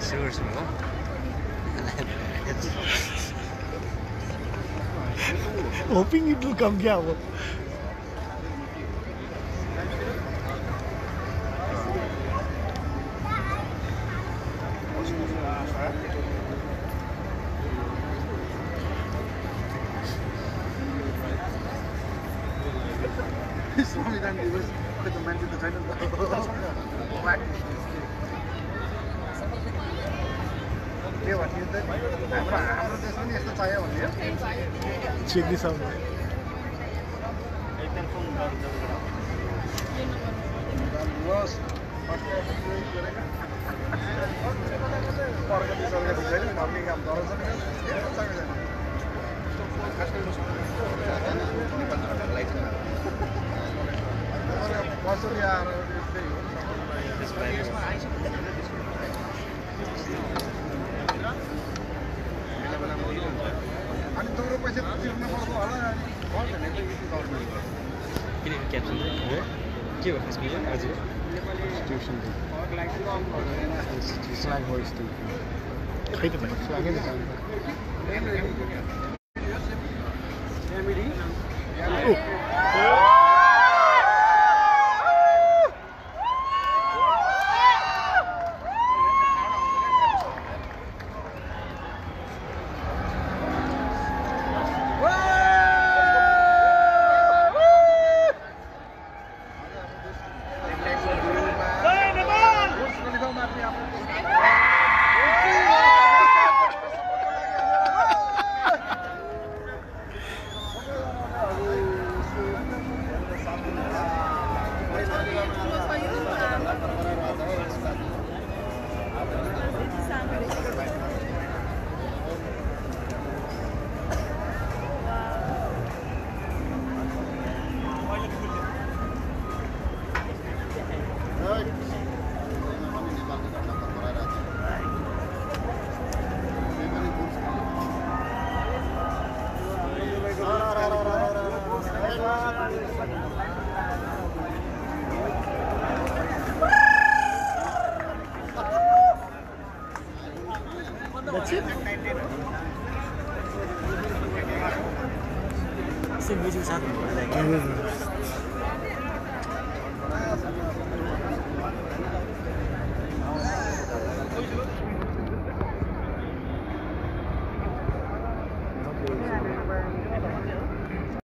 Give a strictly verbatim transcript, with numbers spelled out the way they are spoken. Seriously, no? Hoping it will come down. Check this out. It's a music sound.